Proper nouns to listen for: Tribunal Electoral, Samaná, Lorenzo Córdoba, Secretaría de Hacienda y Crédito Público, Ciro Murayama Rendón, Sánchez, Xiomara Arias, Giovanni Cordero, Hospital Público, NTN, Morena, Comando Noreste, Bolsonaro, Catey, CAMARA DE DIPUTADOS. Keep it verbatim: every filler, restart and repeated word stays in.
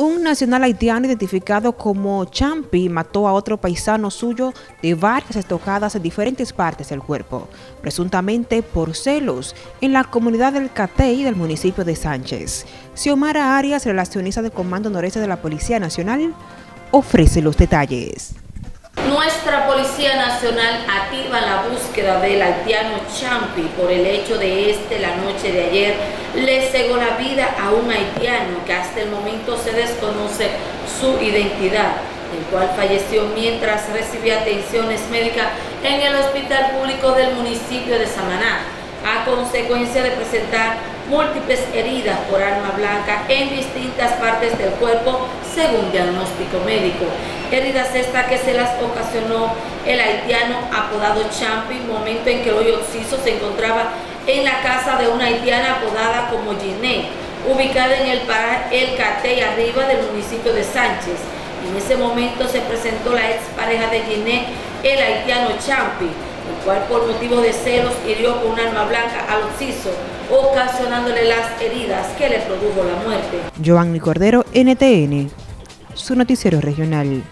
Un nacional haitiano identificado como Champi mató a otro paisano suyo de varias estocadas en diferentes partes del cuerpo, presuntamente por celos, en la comunidad del Catey del municipio de Sánchez. Xiomara Arias, relacionista del Comando Noreste de la Policía Nacional, ofrece los detalles. Nuestra Policía Nacional activa la búsqueda del haitiano Champi por el hecho de este la noche de ayer le cegó la vida a un haitiano que hasta el momento se desconoce su identidad, el cual falleció mientras recibía atenciones médicas en el Hospital Público del municipio de Samaná, a consecuencia de presentar múltiples heridas por arma blanca en distintas partes del cuerpo según diagnóstico médico. Heridas estas que se las ocasionó el haitiano apodado Champi, momento en que el hoyo occiso se encontraba en la casa de una haitiana apodada como Giné, ubicada en el paraje El Catey arriba del municipio de Sánchez. En ese momento se presentó la expareja de Giné, el haitiano Champi, el cual por motivo de celos hirió con un arma blanca al occiso, ocasionándole las heridas que le produjo la muerte. Giovanni Cordero, N T N, su noticiero regional.